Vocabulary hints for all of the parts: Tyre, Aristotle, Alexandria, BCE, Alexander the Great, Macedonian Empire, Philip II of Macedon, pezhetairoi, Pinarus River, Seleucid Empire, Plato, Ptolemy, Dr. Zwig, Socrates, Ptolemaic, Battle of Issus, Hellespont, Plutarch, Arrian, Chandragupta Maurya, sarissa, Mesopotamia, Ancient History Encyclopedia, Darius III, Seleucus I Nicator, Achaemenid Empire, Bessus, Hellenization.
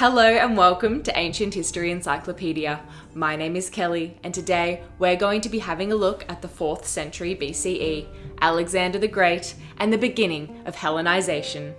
Hello and welcome to Ancient History Encyclopedia. My name is Kelly and today we're going to be having a look at the 4th century BCE, Alexander the Great and the beginning of Hellenization.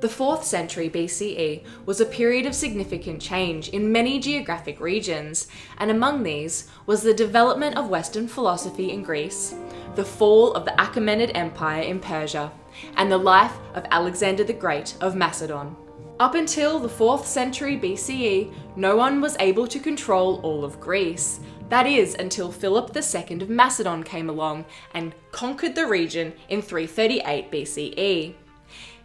The 4th century BCE was a period of significant change in many geographic regions, and among these was the development of Western philosophy in Greece, the fall of the Achaemenid Empire in Persia, and the life of Alexander the Great of Macedon. Up until the 4th century BCE, no one was able to control all of Greece. That is, until Philip II of Macedon came along and conquered the region in 338 BCE.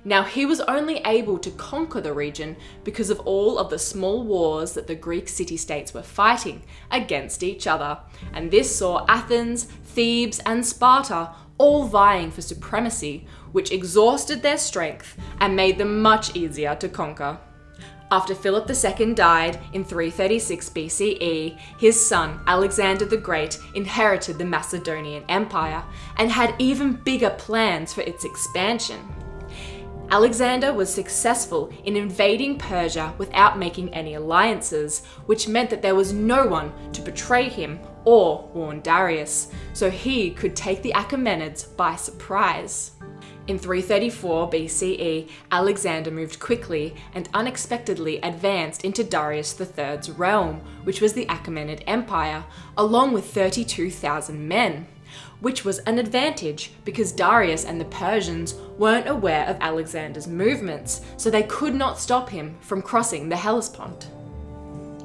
Now, he was only able to conquer the region because of all of the small wars that the Greek city-states were fighting against each other, and this saw Athens, Thebes, and Sparta all vying for supremacy, which exhausted their strength and made them much easier to conquer. After Philip II died in 336 BCE, his son Alexander the Great inherited the Macedonian Empire and had even bigger plans for its expansion. Alexander was successful in invading Persia without making any alliances, which meant that there was no one to betray him or warn Darius, so he could take the Achaemenids by surprise. In 334 BCE, Alexander moved quickly and unexpectedly advanced into Darius III's realm, which was the Achaemenid Empire, along with 32,000 men, which was an advantage because Darius and the Persians weren't aware of Alexander's movements, so they could not stop him from crossing the Hellespont.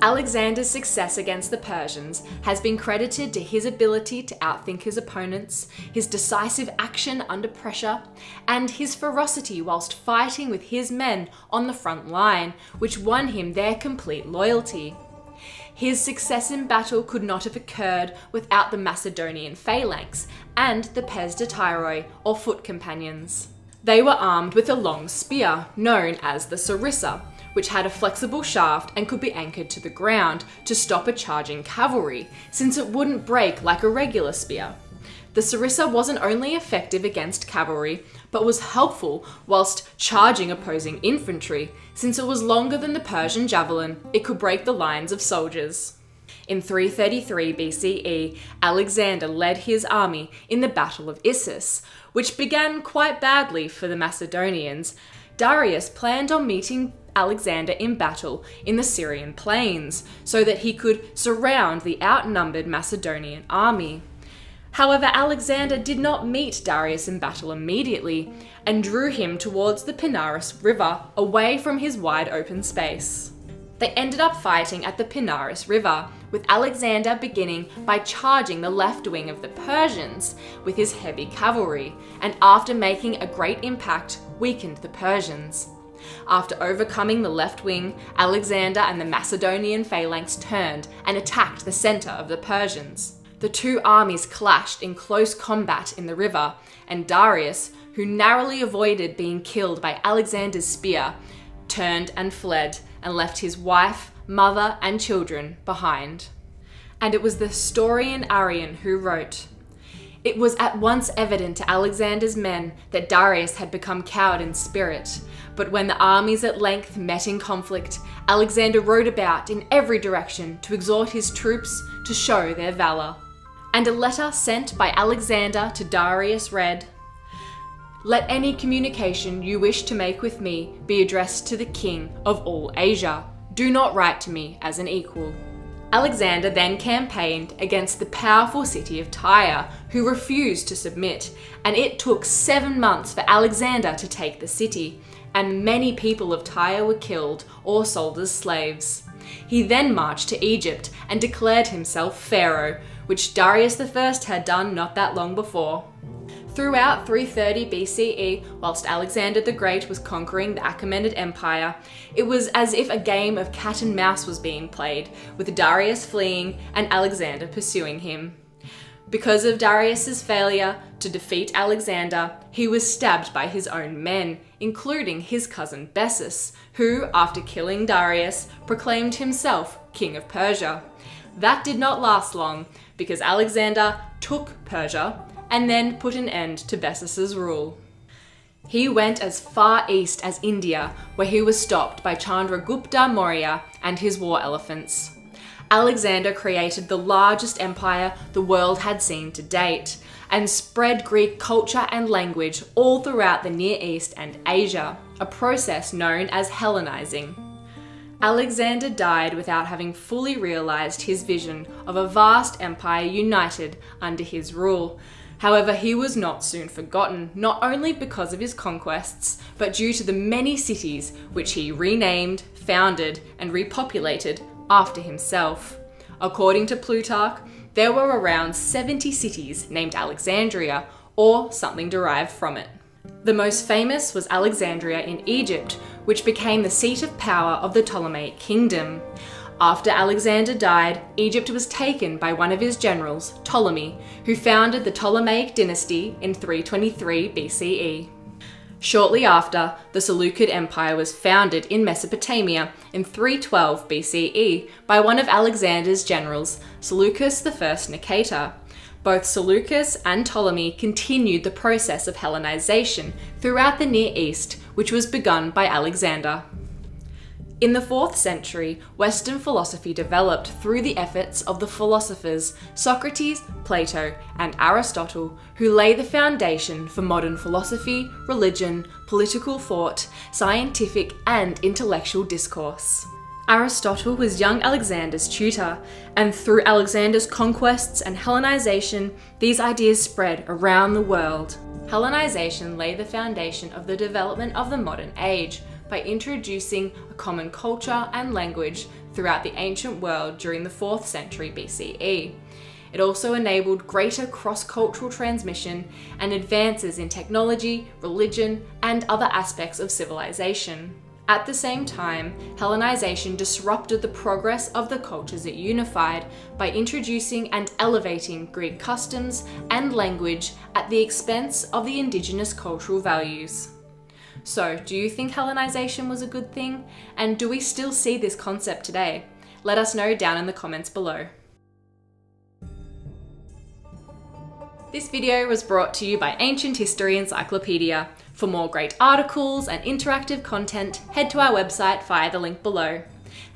Alexander's success against the Persians has been credited to his ability to outthink his opponents, his decisive action under pressure, and his ferocity whilst fighting with his men on the front line, which won him their complete loyalty. His success in battle could not have occurred without the Macedonian phalanx and the pezhetairoi, or foot companions. They were armed with a long spear, known as the sarissa, which had a flexible shaft and could be anchored to the ground to stop a charging cavalry, since it wouldn't break like a regular spear. The sarissa wasn't only effective against cavalry, but was helpful whilst charging opposing infantry, since it was longer than the Persian javelin, it could break the lines of soldiers. In 333 BCE, Alexander led his army in the Battle of Issus, which began quite badly for the Macedonians. Darius planned on meeting Alexander in battle in the Syrian plains so that he could surround the outnumbered Macedonian army. However, Alexander did not meet Darius in battle immediately and drew him towards the Pinarus River, away from his wide open space. They ended up fighting at the Pinarus River, with Alexander beginning by charging the left wing of the Persians with his heavy cavalry, and after making a great impact, weakened the Persians. After overcoming the left wing, Alexander and the Macedonian phalanx turned and attacked the center of the Persians. The two armies clashed in close combat in the river, and Darius, who narrowly avoided being killed by Alexander's spear, turned and fled and left his wife, mother, and children behind. And it was the historian Arrian who wrote, "It was at once evident to Alexander's men that Darius had become cowed in spirit, but when the armies at length met in conflict, Alexander rode about in every direction to exhort his troops to show their valour." And a letter sent by Alexander to Darius read, "Let any communication you wish to make with me be addressed to the king of all Asia. Do not write to me as an equal." Alexander then campaigned against the powerful city of Tyre, who refused to submit, and it took 7 months for Alexander to take the city, and many people of Tyre were killed or sold as slaves. He then marched to Egypt and declared himself pharaoh, which Darius I had done not that long before. Throughout 330 BCE, whilst Alexander the Great was conquering the Achaemenid Empire, it was as if a game of cat and mouse was being played, with Darius fleeing and Alexander pursuing him. Because of Darius's failure to defeat Alexander, he was stabbed by his own men, including his cousin Bessus, who, after killing Darius, proclaimed himself king of Persia. That did not last long, because Alexander took Persia, and then put an end to Bessus's rule. He went as far east as India, where he was stopped by Chandragupta Maurya and his war elephants. Alexander created the largest empire the world had seen to date, and spread Greek culture and language all throughout the Near East and Asia, a process known as Hellenizing. Alexander died without having fully realized his vision of a vast empire united under his rule. However, he was not soon forgotten, not only because of his conquests, but due to the many cities which he renamed, founded, and repopulated after himself. According to Plutarch, there were around 70 cities named Alexandria, or something derived from it. The most famous was Alexandria in Egypt, which became the seat of power of the Ptolemaic kingdom. After Alexander died, Egypt was taken by one of his generals, Ptolemy, who founded the Ptolemaic dynasty in 323 BCE. Shortly after, the Seleucid Empire was founded in Mesopotamia in 312 BCE by one of Alexander's generals, Seleucus I Nicator. Both Seleucus and Ptolemy continued the process of Hellenization throughout the Near East, which was begun by Alexander. In the 4th century, Western philosophy developed through the efforts of the philosophers Socrates, Plato, and Aristotle, who lay the foundation for modern philosophy, religion, political thought, scientific and intellectual discourse. Aristotle was young Alexander's tutor, and through Alexander's conquests and Hellenization, these ideas spread around the world. Hellenization laid the foundation of the development of the modern age, by introducing a common culture and language throughout the ancient world during the 4th century BCE. It also enabled greater cross-cultural transmission and advances in technology, religion, and other aspects of civilization. At the same time, Hellenization disrupted the progress of the cultures it unified by introducing and elevating Greek customs and language at the expense of the indigenous cultural values. So, do you think Hellenization was a good thing? And do we still see this concept today? Let us know down in the comments below. This video was brought to you by Ancient History Encyclopedia. For more great articles and interactive content, head to our website via the link below.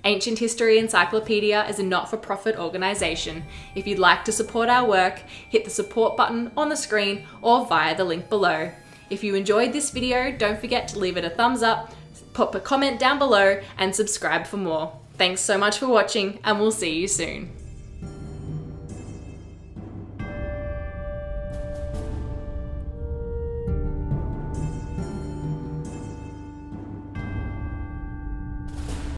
Ancient History Encyclopedia is a not-for-profit organisation. If you'd like to support our work, hit the support button on the screen or via the link below. If you enjoyed this video, don't forget to leave it a thumbs up, pop a comment down below, and subscribe for more. Thanks so much for watching, and we'll see you soon.